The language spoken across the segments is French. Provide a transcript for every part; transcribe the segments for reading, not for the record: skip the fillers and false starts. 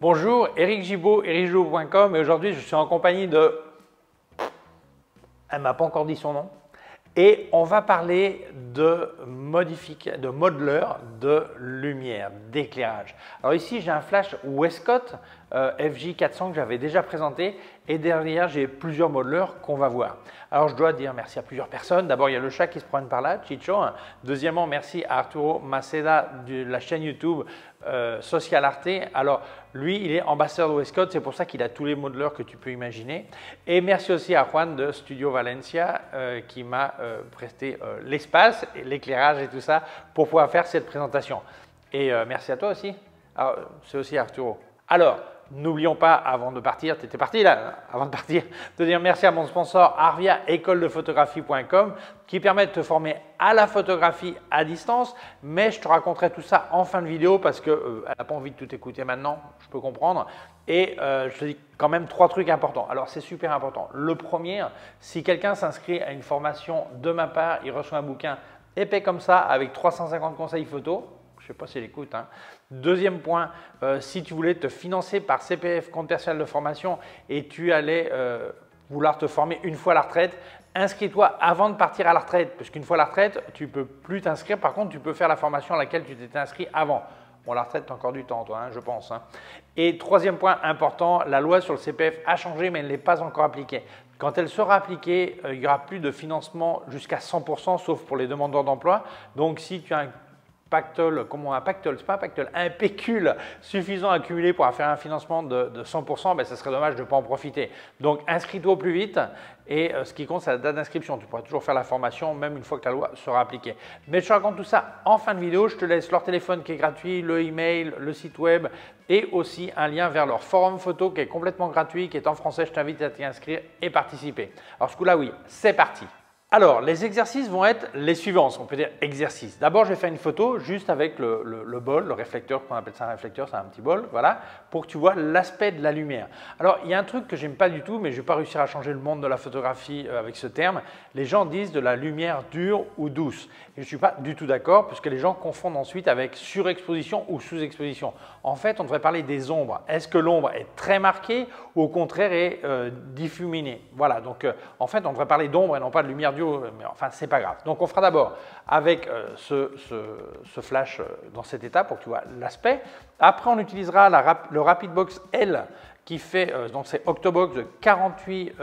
Bonjour, Eric Gibaud, ericgibaud.com, et aujourd'hui je suis en compagnie de... Elle m'a pas encore dit son nom. Et on va parler de modeleur de lumière, d'éclairage. Alors ici, j'ai un flash Westcott FJ400 que j'avais déjà présenté. Et derrière, j'ai plusieurs modeleurs qu'on va voir. Alors, je dois dire merci à plusieurs personnes. D'abord, il y a le chat qui se promène par là, Chicho. Deuxièmement, merci à Arturo Maceda de la chaîne YouTube Social Arte. Alors, lui, il est ambassadeur de Westcott. C'est pour ça qu'il a tous les modeleurs que tu peux imaginer. Et merci aussi à Juan de Studio Valencia qui m'a presté l'espace, l'éclairage et tout ça pour pouvoir faire cette présentation. Et merci à toi aussi. C'est aussi Arturo. Alors, n'oublions pas, avant de partir, tu étais parti là, avant de partir, de dire merci à mon sponsor Arvia-Ecole-de-Photographie.com qui permet de te former à la photographie à distance, mais je te raconterai tout ça en fin de vidéo parce qu'elle n'a pas envie de tout écouter maintenant, je peux comprendre. Et je te dis quand même trois trucs importants. Alors, c'est super important. Le premier, si quelqu'un s'inscrit à une formation de ma part, il reçoit un bouquin épais comme ça avec 350 conseils photo. Je ne sais pas si elle écoute. Deuxième point, si tu voulais te financer par CPF, compte personnel de formation, et tu allais vouloir te former une fois à la retraite, inscris-toi avant de partir à la retraite. Parce qu'une fois à la retraite, tu ne peux plus t'inscrire. Par contre, tu peux faire la formation à laquelle tu t'étais inscrit avant. Bon, la retraite, tu as encore du temps, toi, je pense. Et troisième point important, la loi sur le CPF a changé, mais elle n'est pas encore appliquée. Quand elle sera appliquée, il n'y aura plus de financement jusqu'à 100%, sauf pour les demandeurs d'emploi. Donc, si tu as un pécule suffisant à accumuler pour faire un financement de 100%, ben, ça serait dommage de ne pas en profiter. Donc, inscris-toi au plus vite et ce qui compte, c'est la date d'inscription. Tu pourras toujours faire la formation même une fois que la loi sera appliquée. Mais je te raconte tout ça en fin de vidéo. Je te laisse leur téléphone qui est gratuit, le email, le site web et aussi un lien vers leur forum photo qui est complètement gratuit, qui est en français. Je t'invite à t'y inscrire et participer. Alors, ce coup-là, oui, c'est parti. Alors, les exercices vont être les suivants, on peut dire exercices. D'abord, je vais faire une photo juste avec le bol, le réflecteur, qu'on appelle ça un réflecteur, c'est un petit bol, voilà, pour que tu vois l'aspect de la lumière. Alors, il y a un truc que j'aime pas du tout, mais je ne vais pas réussir à changer le monde de la photographie avec ce terme. Les gens disent de la lumière dure ou douce. Et je ne suis pas du tout d'accord, puisque les gens confondent ensuite avec surexposition ou sous-exposition. En fait, on devrait parler des ombres. Est-ce que l'ombre est très marquée ou au contraire est diffuminée? Voilà, donc en fait, on devrait parler d'ombre et non pas de lumière dure. Mais enfin, c'est pas grave. Donc, on fera d'abord avec ce flash dans cet état pour que tu vois l'aspect. Après, on utilisera le Rapidbox L qui fait, donc c'est Octobox de 48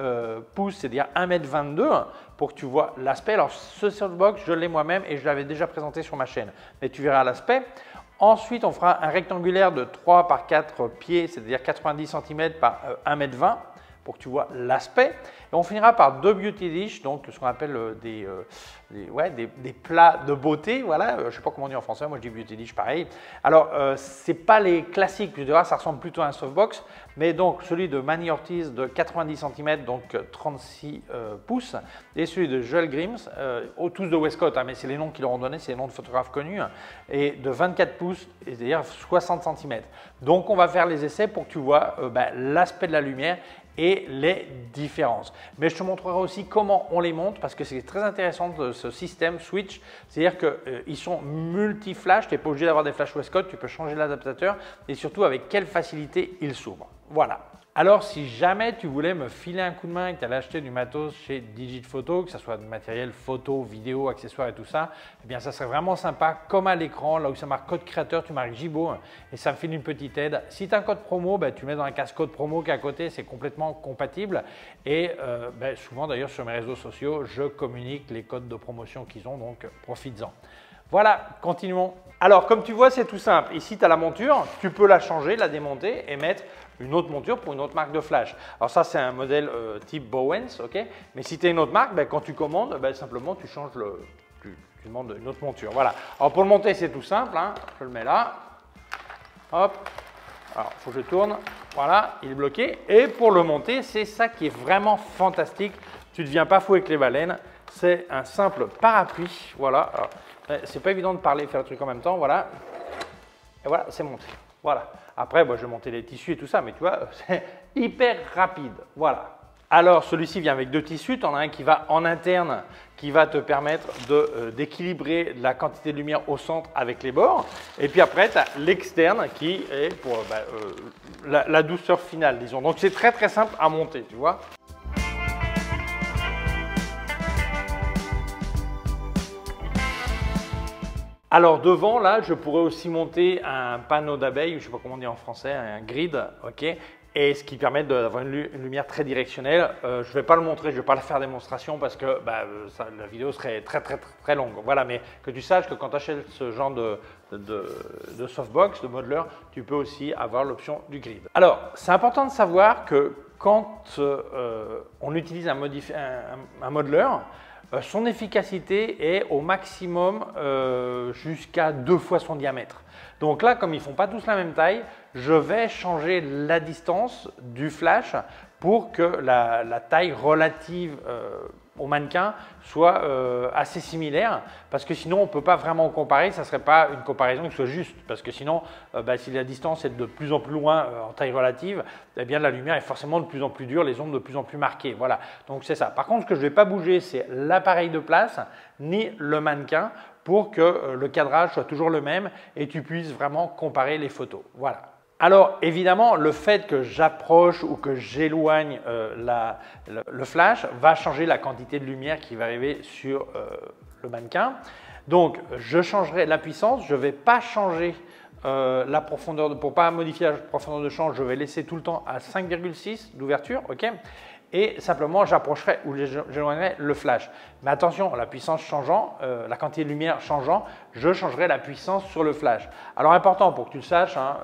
pouces, c'est-à-dire 1,22 m pour que tu vois l'aspect. Alors, ce softbox, je l'ai moi-même et je l'avais déjà présenté sur ma chaîne, mais tu verras l'aspect. Ensuite, on fera un rectangulaire de 3 par 4 pieds, c'est-à-dire 90 cm par 1,20 m. Pour que tu vois l'aspect. Et on finira par deux beauty dish, donc ce qu'on appelle des plats de beauté. Voilà, je ne sais pas comment on dit en français, moi je dis beauty dish pareil. Alors, c'est pas les classiques, tu verras, ça ressemble plutôt à un softbox, mais donc celui de Manny Ortiz de 90 cm, donc 36 pouces, et celui de Joel Grimes, tous de Westcott, mais c'est les noms qu'ils leur ont donnés, c'est les noms de photographes connus, et de 24 pouces, c'est-à-dire 60 cm. Donc, on va faire les essais pour que tu vois l'aspect de la lumière et les différences. Mais je te montrerai aussi comment on les monte parce que c'est très intéressant ce système switch. C'est-à-dire qu'ils sont multi-flash, tu n'es pas obligé d'avoir des flash Westcott, tu peux changer l'adaptateur et surtout avec quelle facilité ils s'ouvrent. Voilà. Alors, si jamais tu voulais me filer un coup de main et que tu allais acheter du matos chez Digit Photo, que ce soit du matériel photo, vidéo, accessoires et tout ça, eh bien, ça serait vraiment sympa. Comme à l'écran, là où ça marque code créateur, tu marques Gibaud et ça me file une petite aide. Si tu as un code promo, tu le mets dans la case code promo qui est à côté, c'est complètement compatible. Et souvent, d'ailleurs, sur mes réseaux sociaux, je communique les codes de promotion qu'ils ont, donc profites-en. Voilà, continuons. Alors, comme tu vois, c'est tout simple. Ici, tu as la monture, tu peux la changer, la démonter et mettre une autre monture pour une autre marque de flash. Alors ça, c'est un modèle type Bowens, ok. Mais si tu as une autre marque, quand tu commandes, simplement tu changes tu demandes une autre monture. Voilà. Alors pour le monter, c'est tout simple. Je le mets là. Hop. Alors, il faut que je tourne. Voilà, il est bloqué. Et pour le monter, c'est ça qui est vraiment fantastique. Tu ne deviens pas fou avec les baleines. C'est un simple parapluie. Voilà. C'est pas évident de parler et faire le truc en même temps. Voilà. Et voilà, c'est monté. Voilà. Après, je vais monter les tissus et tout ça, mais tu vois, c'est hyper rapide. Voilà. Alors celui-ci vient avec deux tissus, tu en as un qui va en interne, qui va te permettre d'équilibrer la quantité de lumière au centre avec les bords. Et puis après, tu as l'externe qui est pour la douceur finale, disons. Donc c'est très très simple à monter, tu vois. Alors devant, là, je pourrais aussi monter un panneau d'abeille, je ne sais pas comment on dit en français, un grid, ok. Et ce qui permet d'avoir une lumière très directionnelle. Je ne vais pas le montrer, je ne vais pas le faire démonstration parce que la vidéo serait très longue. Voilà, mais que tu saches que quand tu achètes ce genre de softbox, de modeler, tu peux aussi avoir l'option du grid. Alors, c'est important de savoir que quand on utilise un modeler, son efficacité est au maximum jusqu'à 2 fois son diamètre. Donc là, comme ils ne font pas tous la même taille, je vais changer la distance du flash pour que la taille relative au mannequin soit assez similaire, parce que sinon on ne peut pas vraiment comparer, ça ne serait pas une comparaison qui soit juste, parce que sinon si la distance est de plus en plus loin en taille relative, eh bien la lumière est forcément de plus en plus dure, les ombres de plus en plus marquées, voilà, donc c'est ça. Par contre, ce que je ne vais pas bouger, c'est l'appareil de place ni le mannequin pour que le cadrage soit toujours le même et tu puisses vraiment comparer les photos, voilà. Alors évidemment, le fait que j'approche ou que j'éloigne le flash va changer la quantité de lumière qui va arriver sur le mannequin. Donc je changerai la puissance, je ne vais pas changer la profondeur, pour ne pas modifier la profondeur de champ, je vais laisser tout le temps à 5,6 d'ouverture, ok. Et simplement j'approcherai ou j'éloignerai le flash. Mais attention, la puissance changeant, la quantité de lumière changeant, je changerai la puissance sur le flash. Alors important pour que tu le saches, hein,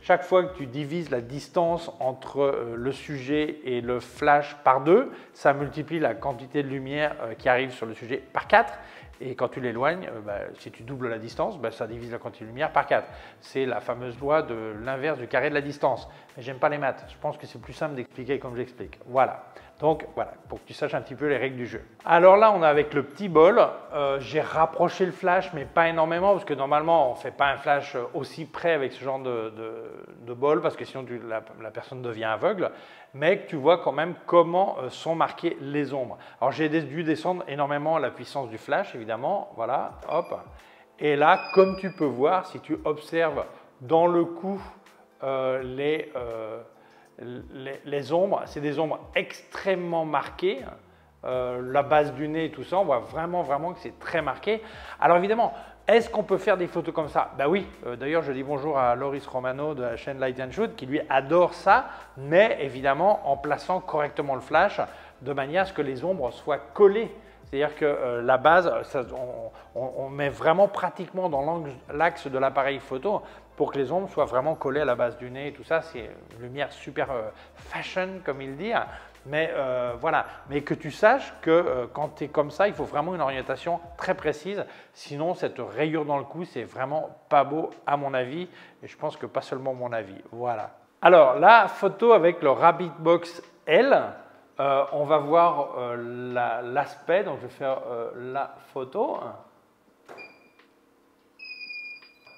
chaque fois que tu divises la distance entre le sujet et le flash par 2, ça multiplie la quantité de lumière qui arrive sur le sujet par 4. Et quand tu l'éloignes, si tu doubles la distance, ça divise la quantité de lumière par 4. C'est la fameuse loi de l'inverse du carré de la distance. Mais j'aime pas les maths, je pense que c'est plus simple d'expliquer comme j'explique. Voilà, donc voilà, pour que tu saches un petit peu les règles du jeu. Alors là, on est avec le petit bol. J'ai rapproché le flash, mais pas énormément, parce que normalement, on ne fait pas un flash aussi près avec ce genre de bol, parce que sinon, la personne devient aveugle. Mais tu vois quand même comment sont marquées les ombres. Alors, j'ai dû descendre énormément la puissance du flash, évidemment. Voilà, hop. Et là, comme tu peux voir, si tu observes dans le coup les ombres, c'est des ombres extrêmement marquées. La base du nez et tout ça, on voit vraiment que c'est très marqué. Alors évidemment, est-ce qu'on peut faire des photos comme ça? Ben oui, d'ailleurs je dis bonjour à Loris Romano de la chaîne Light and Shoot qui lui adore ça, mais évidemment en plaçant correctement le flash de manière à ce que les ombres soient collées. C'est-à-dire que la base, on met vraiment pratiquement dans l'axe de l'appareil photo pour que les ombres soient vraiment collées à la base du nez et tout ça. C'est une lumière super fashion comme ils disent. Mais voilà, mais que tu saches que quand tu es comme ça, il faut vraiment une orientation très précise. Sinon, cette rayure dans le cou, c'est vraiment pas beau à mon avis. Et je pense que pas seulement mon avis. Voilà. Alors, la photo avec le Rabbit Box L, on va voir l'aspect. Donc, je vais faire la photo.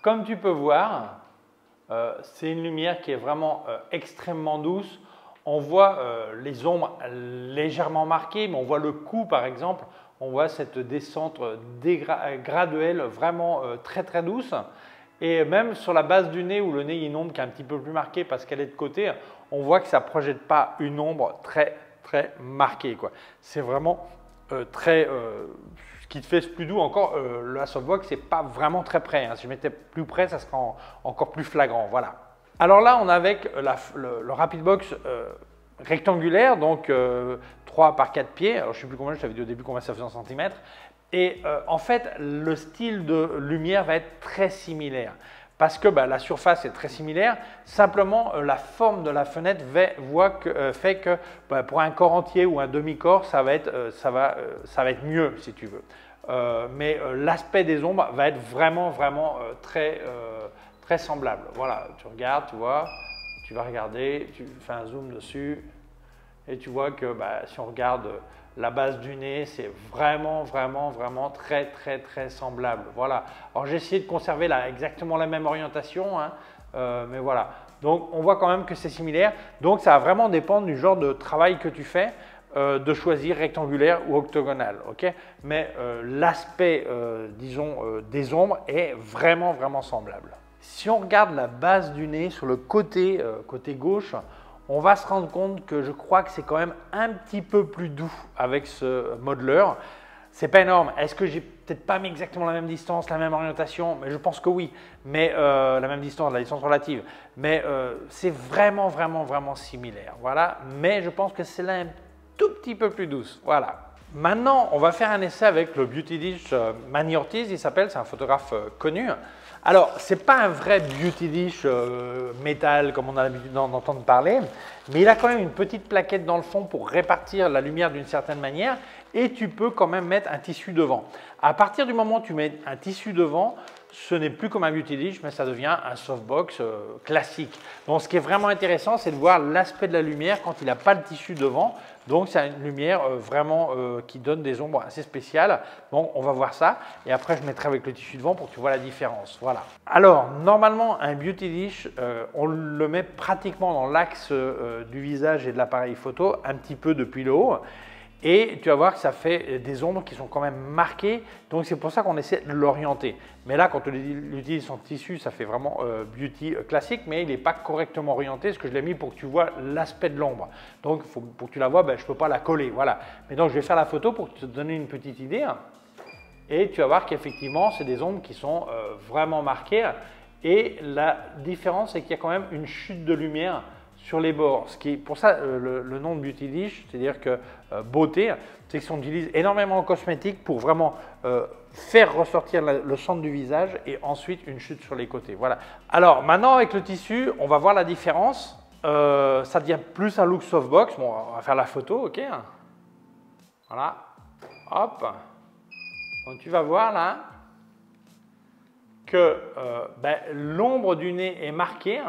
Comme tu peux voir, c'est une lumière qui est vraiment extrêmement douce. On voit les ombres légèrement marquées, mais on voit le cou par exemple, on voit cette descente graduelle vraiment très douce. Et même sur la base du nez où le nez il y a une ombre qui est un petit peu plus marquée parce qu'elle est de côté, on voit que ça ne projette pas une ombre très marquée, quoi. C'est vraiment ce qui te fait plus doux encore, la softbox c'est pas vraiment très près, hein. Si je mettais plus près, ça serait encore plus flagrant, voilà. Alors là, on a avec le Rapid Box rectangulaire, donc 3 par 4 pieds. Alors, je ne sais plus combien, je t'avais dit au début combien ça faisait en centimètres. Et en fait, le style de lumière va être très similaire parce que la surface est très similaire. Simplement, la forme de la fenêtre fait que pour un corps entier ou un demi-corps, ça va être mieux si tu veux. Mais l'aspect des ombres va être vraiment très semblable. Voilà, tu regardes, tu vois, tu vas regarder, tu fais un zoom dessus Et tu vois que bah, si on regarde la base du nez, c'est vraiment très semblable. Voilà. Alors j'ai essayé de conserver là, exactement la même orientation, hein, mais voilà. Donc on voit quand même que c'est similaire. Donc ça va vraiment dépendre du genre de travail que tu fais, de choisir rectangulaire ou octogonal. Okay, mais l'aspect, disons, des ombres est vraiment semblable. Si on regarde la base du nez sur le côté, côté gauche, on va se rendre compte que je crois que c'est quand même un petit peu plus doux avec ce modeleur. C'est pas énorme. Est-ce que j'ai peut-être pas mis exactement la même distance, la même orientation? Mais je pense que oui. Mais la même distance, la distance relative. Mais c'est vraiment similaire. Voilà. Mais je pense que c'est là un tout petit peu plus douce. Voilà. Maintenant, on va faire un essai avec le Beauty Dish Manny Ortiz, il s'appelle, c'est un photographe connu. Alors, ce n'est pas un vrai Beauty Dish métal comme on a l'habitude d'en entendre parler, mais il a quand même une petite plaquette dans le fond pour répartir la lumière d'une certaine manière et tu peux quand même mettre un tissu devant. À partir du moment où tu mets un tissu devant, ce n'est plus comme un Beauty Dish, mais ça devient un softbox classique. Donc, ce qui est vraiment intéressant, c'est de voir l'aspect de la lumière quand il n'a pas le tissu devant. Donc, c'est une lumière vraiment qui donne des ombres assez spéciales. Donc, on va voir ça. Et après, je mettrai avec le tissu devant pour que tu vois la différence. Voilà. Alors, normalement, un Beauty Dish, on le met pratiquement dans l'axe du visage et de l'appareil photo, un petit peu depuis le haut. Et tu vas voir que ça fait des ombres qui sont quand même marquées. Donc, c'est pour ça qu'on essaie de l'orienter. Mais là, quand on utilise son tissu, ça fait vraiment beauty classique, mais il n'est pas correctement orienté, parce que je l'ai mis pour que tu vois l'aspect de l'ombre. Donc, pour que tu la vois, ben, je ne peux pas la coller. Voilà. Mais donc, je vais faire la photo pour te donner une petite idée. Et tu vas voir qu'effectivement, c'est des ombres qui sont vraiment marquées. Et la différence, c'est qu'il y a quand même une chute de lumière sur les bords, ce qui est pour ça le nom de Beauty Dish, c'est-à-dire que beauté, c'est qu'on utilise énormément en cosmétique pour vraiment faire ressortir le centre du visage et ensuite une chute sur les côtés. Voilà. Alors maintenant avec le tissu, on va voir la différence. Ça devient plus un look softbox. Bon, on va faire la photo, ok. Voilà. Hop. Donc tu vas voir là que ben, l'ombre du nez est marquée.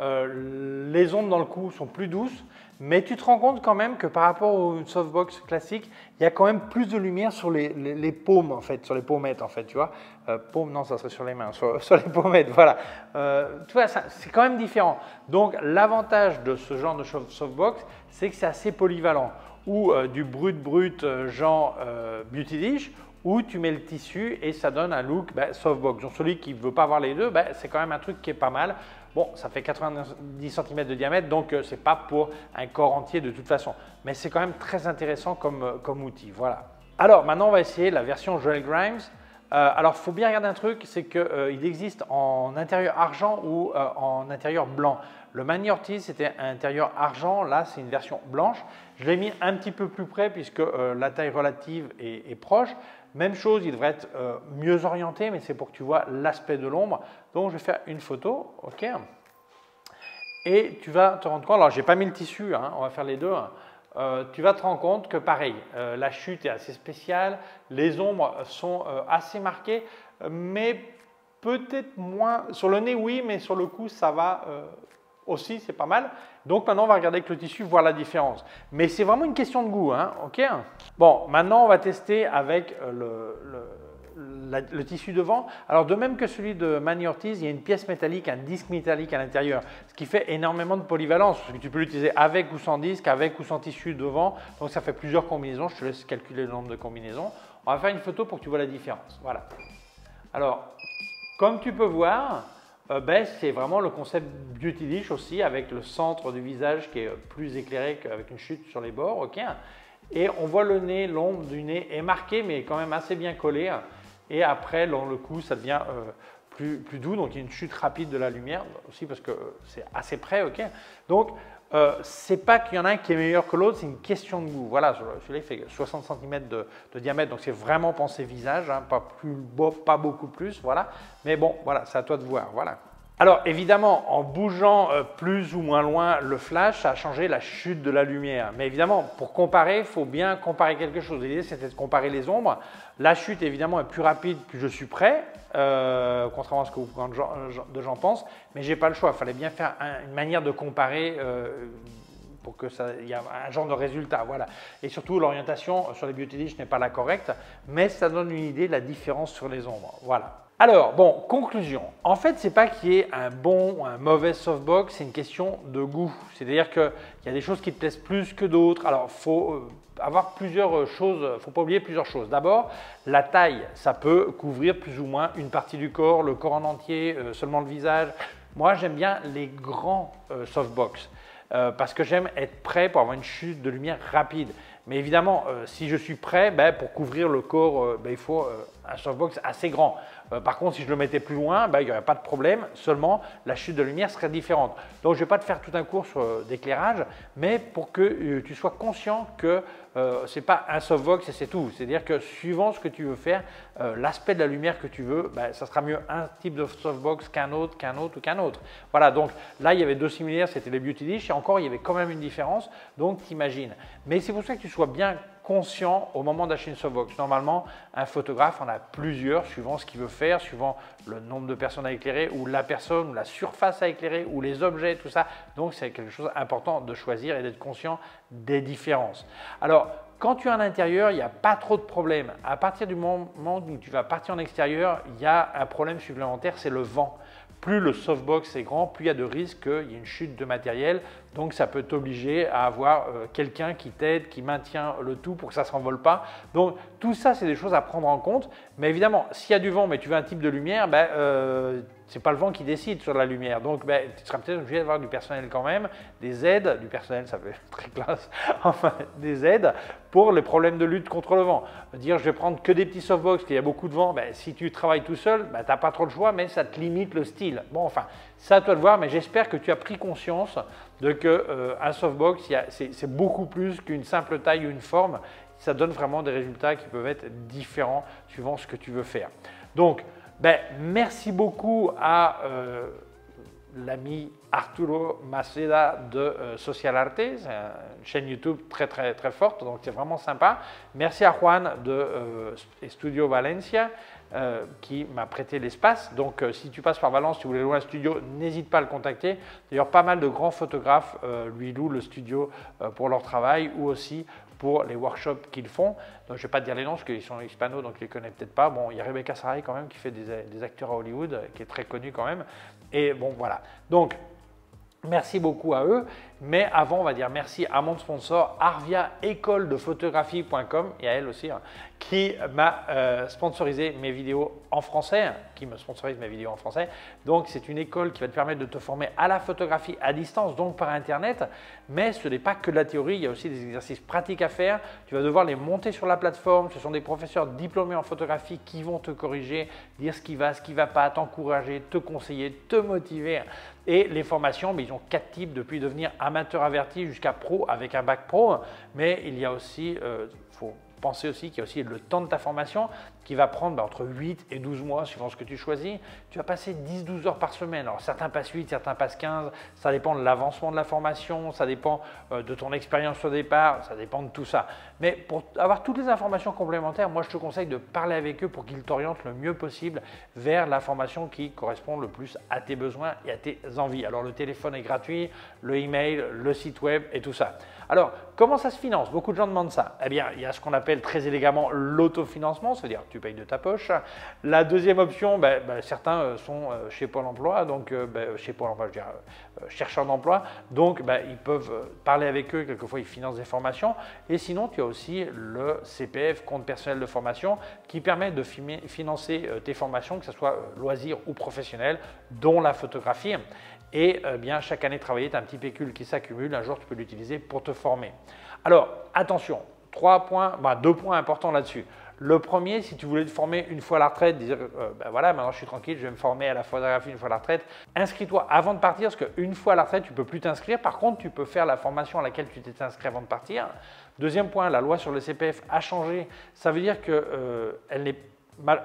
Les ondes dans le cou sont plus douces, mais tu te rends compte quand même que par rapport au softbox classique, il y a quand même plus de lumière sur les paumes en fait, sur les paumettes en fait, tu vois. Paumes, non, ça serait sur les mains, sur les paumettes, voilà. Tu vois, c'est quand même différent. Donc l'avantage de ce genre de softbox, c'est que c'est assez polyvalent, ou du brut genre Beauty Dish, où tu mets le tissu et ça donne un look ben, softbox. Donc celui qui ne veut pas avoir les deux, ben, c'est quand même un truc qui est pas mal. Bon, ça fait 90 cm de diamètre, donc ce n'est pas pour un corps entier de toute façon. Mais c'est quand même très intéressant comme outil. Voilà. Alors maintenant, on va essayer la version Joel Grimes. Alors, il faut bien regarder un truc, c'est qu'il existe en intérieur argent ou en intérieur blanc. Le Manny Ortiz, c'était un intérieur argent. Là, c'est une version blanche. Je l'ai mis un petit peu plus près puisque la taille relative est proche. Même chose, il devrait être mieux orienté, mais c'est pour que tu vois l'aspect de l'ombre. Donc, je vais faire une photo, ok. Et tu vas te rendre compte, alors je n'ai pas mis le tissu, hein, on va faire les deux. Hein. Tu vas te rendre compte que pareil, la chute est assez spéciale, les ombres sont assez marquées, mais peut-être moins, sur le nez oui, mais sur le cou ça va aussi, c'est pas mal. Donc maintenant on va regarder avec le tissu, voir la différence. Mais c'est vraiment une question de goût, hein, ok. Bon, maintenant on va tester avec le tissu devant. Alors de même que celui de Manny Ortiz, il y a une pièce métallique, un disque métallique à l'intérieur, ce qui fait énormément de polyvalence, parce que tu peux l'utiliser avec ou sans disque, avec ou sans tissu devant, donc ça fait plusieurs combinaisons. Je te laisse calculer le nombre de combinaisons. On va faire une photo pour que tu vois la différence. Voilà. Alors, comme tu peux voir, ben, c'est vraiment le concept Beauty Dish aussi, avec le centre du visage qui est plus éclairé qu'avec une chute sur les bords, ok. Et on voit le nez, l'ombre du nez est marquée, mais quand même assez bien collée. Et après, dans le coup, ça devient plus doux. Donc, il y a une chute rapide de la lumière aussi parce que c'est assez près. Okay, donc, ce n'est pas qu'il y en a un qui est meilleur que l'autre, c'est une question de goût. Voilà, celui-là, il fait 60 cm de diamètre. Donc, c'est vraiment pensé visage, hein, pas beaucoup plus. Voilà. Mais bon, voilà, c'est à toi de voir. Voilà. Alors, évidemment, en bougeant plus ou moins loin le flash, ça a changé la chute de la lumière. Mais évidemment, pour comparer, il faut bien comparer quelque chose. L'idée, c'était de comparer les ombres. La chute, évidemment, est plus rapide, plus je suis près, contrairement à ce que beaucoup de gens pensent. Mais je n'ai pas le choix. Il fallait bien faire une manière de comparer pour que ça y ait un genre de résultat. Voilà. Et surtout, l'orientation sur les beauty dish n'est pas la correcte, mais ça donne une idée de la différence sur les ombres. Voilà. Alors, bon, conclusion. En fait, c'est pas qu'il y ait un bon ou un mauvais softbox, c'est une question de goût. C'est-à-dire qu'il y a des choses qui te plaisent plus que d'autres. Alors, il faut avoir plusieurs choses, faut pas oublier plusieurs choses. D'abord, la taille, ça peut couvrir plus ou moins une partie du corps, le corps en entier, seulement le visage. Moi, j'aime bien les grands softbox parce que j'aime être prêt pour avoir une chute de lumière rapide. Mais évidemment, si je suis prêt, ben, pour couvrir le corps, il faut un softbox assez grand. Par contre, si je le mettais plus loin, ben, il n'y aurait pas de problème. Seulement, la chute de lumière serait différente. Donc, je ne vais pas te faire tout un cours d'éclairage, mais pour que tu sois conscient que ce n'est pas un softbox et c'est tout. C'est-à-dire que suivant ce que tu veux faire, l'aspect de la lumière que tu veux, ben, ça sera mieux un type de softbox qu'un autre. Voilà, donc là, il y avait deux similaires, c'était les beauty dish. Et encore, il y avait quand même une différence. Donc, t'imagines. Mais c'est pour ça que tu sois bien conscient au moment d'acheter une softbox. Normalement, un photographe en a plusieurs suivant ce qu'il veut faire, suivant le nombre de personnes à éclairer ou la personne ou la surface à éclairer ou les objets, tout ça. Donc, c'est quelque chose d'important de choisir et d'être conscient des différences. Alors, quand tu es à l'intérieur, il n'y a pas trop de problèmes. À partir du moment où tu vas partir en extérieur, il y a un problème supplémentaire, c'est le vent. Plus le softbox est grand, plus il y a de risques qu'il y ait une chute de matériel. Donc, ça peut t'obliger à avoir quelqu'un qui t'aide, qui maintient le tout pour que ça ne s'envole pas. Donc, tout ça, c'est des choses à prendre en compte. Mais évidemment, s'il y a du vent, mais tu veux un type de lumière, ben, ce n'est pas le vent qui décide sur la lumière. Donc, ben, tu seras peut-être obligé d'avoir du personnel quand même, des aides. Du personnel, ça fait très classe. Enfin, des aides pour les problèmes de lutte contre le vent. Dire, je vais prendre que des petits softbox, qu'il y a beaucoup de vent. Ben, si tu travailles tout seul, ben, tu n'as pas trop le choix, mais ça te limite le style. Bon, enfin, c'est à toi de voir, mais j'espère que tu as pris conscience de qu'un softbox, c'est beaucoup plus qu'une simple taille ou une forme. Ça donne vraiment des résultats qui peuvent être différents suivant ce que tu veux faire. Donc, ben, merci beaucoup à l'ami Arturo Maceda de Social Arte, c'est une chaîne YouTube très forte, donc c'est vraiment sympa. Merci à Juan de Studio Valencia qui m'a prêté l'espace. Donc, si tu passes par Valence, si tu voulais louer un studio, n'hésite pas à le contacter. D'ailleurs, pas mal de grands photographes lui louent le studio pour leur travail ou aussi pour les workshops qu'ils font. Donc, je ne vais pas te dire les noms parce qu'ils sont hispanos, donc je ne les connais peut-être pas. Bon, il y a Rebecca Saraï quand même qui fait des acteurs à Hollywood, qui est très connue quand même. Et bon, voilà. Donc, merci beaucoup à eux. Mais avant, on va dire merci à mon sponsor Arvia-Ecole-de-Photographie.com et à elle aussi, hein, qui m'a sponsorisé mes vidéos en français, hein, qui me sponsorise mes vidéos en français. Donc, c'est une école qui va te permettre de te former à la photographie à distance, donc par Internet. Mais ce n'est pas que de la théorie, il y a aussi des exercices pratiques à faire. Tu vas devoir les monter sur la plateforme. Ce sont des professeurs diplômés en photographie qui vont te corriger, dire ce qui va pas, t'encourager, te conseiller, te motiver. Et les formations, mais ils ont 4 types, depuis devenir amateur averti jusqu'à pro avec un bac pro. Mais il y a aussi, faut penser aussi qu'il y a aussi le temps de ta formation qui va prendre entre 8 et 12 mois suivant ce que tu choisis. Tu vas passer 10-12 heures par semaine. Alors, certains passent 8, certains passent 15. Ça dépend de l'avancement de la formation, ça dépend de ton expérience au départ, ça dépend de tout ça. Mais pour avoir toutes les informations complémentaires, moi, je te conseille de parler avec eux pour qu'ils t'orientent le mieux possible vers la formation qui correspond le plus à tes besoins et à tes envies. Alors, le téléphone est gratuit, le email, le site web et tout ça. Alors, comment ça se finance? Beaucoup de gens demandent ça. Eh bien, il y a ce qu'on appelle très élégamment l'autofinancement, c'est-à-dire tu payes de ta poche. La deuxième option, certains sont chez Pôle emploi, donc chez Pôle emploi, je dirais chercheurs d'emploi, donc ils peuvent parler avec eux, quelquefois ils financent des formations. Et sinon, tu as aussi le CPF, compte personnel de formation, qui permet de financer tes formations, que ce soit loisirs ou professionnels, dont la photographie. Et bien, chaque année travaillée, tu as un petit pécule qui s'accumule. Un jour, tu peux l'utiliser pour te former. Alors, attention, 2 points importants là-dessus. Le premier, si tu voulais te former une fois à la retraite, dire voilà, maintenant je suis tranquille, je vais me former à la photographie une fois à la retraite, inscris-toi avant de partir parce qu'une fois à la retraite, tu ne peux plus t'inscrire. Par contre, tu peux faire la formation à laquelle tu t'étais inscrit avant de partir. Deuxième point, la loi sur le CPF a changé. Ça veut dire qu'elle n'est pas…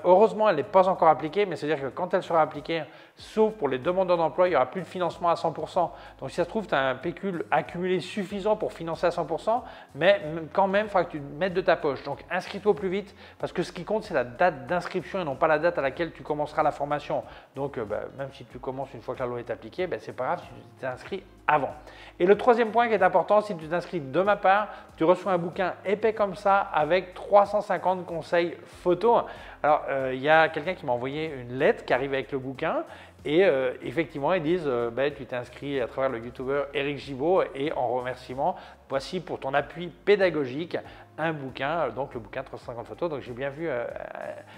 Heureusement, elle n'est pas encore appliquée, mais c'est-à-dire que quand elle sera appliquée, sauf pour les demandeurs d'emploi, il n'y aura plus de financement à 100%. Donc, si ça se trouve, tu as un pécule accumulé suffisant pour financer à 100%, mais quand même, il faudra que tu mettes de ta poche. Donc, inscris-toi plus vite parce que ce qui compte, c'est la date d'inscription et non pas la date à laquelle tu commenceras la formation. Donc, même si tu commences une fois que la loi est appliquée, c'est pas grave si tu t'es inscrit avant. Et le troisième point qui est important, si tu t'inscris de ma part, tu reçois un bouquin épais comme ça avec 350 conseils photo. Alors, y a quelqu'un qui m'a envoyé une lettre qui arrive avec le bouquin et effectivement, ils disent ben, tu t'es inscrit à travers le youtubeur Eric Gibaud et en remerciement, voici pour ton appui pédagogique un bouquin, donc le bouquin 350 photos. Donc, j'ai bien vu,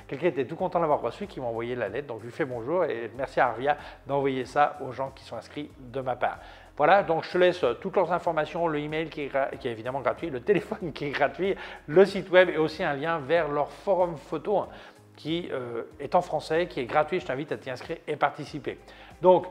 quelqu'un était tout content d'avoir reçu qui m'a envoyé la lettre. Donc, je lui fais bonjour et merci à Arvia d'envoyer ça aux gens qui sont inscrits de ma part. Voilà, donc je te laisse toutes leurs informations, le email qui est évidemment gratuit, le téléphone qui est gratuit, le site web et aussi un lien vers leur forum photo qui est en français, qui est gratuit. Je t'invite à t'y inscrire et participer. Donc,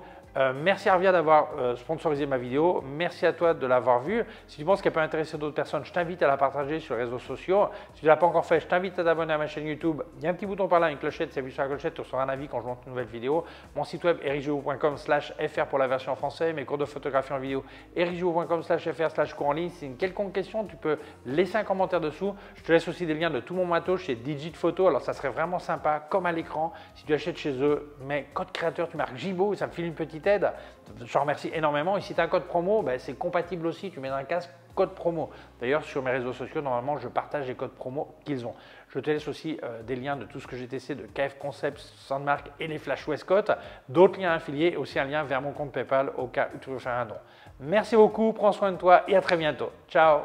merci Arvia d'avoir sponsorisé ma vidéo. Merci à toi de l'avoir vue. Si tu penses qu'elle peut intéresser d'autres personnes, je t'invite à la partager sur les réseaux sociaux. Si tu ne l'as pas encore fait, je t'invite à t'abonner à ma chaîne YouTube. Il y a un petit bouton par là, une clochette. Si tu appuies sur la clochette, tu recevras un avis quand je monte une nouvelle vidéo. Mon site web ericgibaud.com/fr pour la version en français. Mes cours de photographie en vidéo ericgibaud.com/fr/cours en ligne. Si tu as une quelconque question, tu peux laisser un commentaire dessous. Je te laisse aussi des liens de tout mon matos chez Digit Photo. Alors ça serait vraiment sympa, comme à l'écran. Si tu achètes chez eux, mais code créateur, tu marques Gibaud et ça me file une petite aide. Je te remercie énormément. Et si tu as un code promo, ben c'est compatible aussi. Tu mets dans un casque code promo. D'ailleurs, sur mes réseaux sociaux, normalement, je partage les codes promo qu'ils ont. Je te laisse aussi des liens de tout ce que j'ai testé de KF Concepts, Sandmark et les Flash Westcott. D'autres liens affiliés et aussi un lien vers mon compte PayPal au cas où tu veux faire un don. Merci beaucoup, prends soin de toi et à très bientôt. Ciao.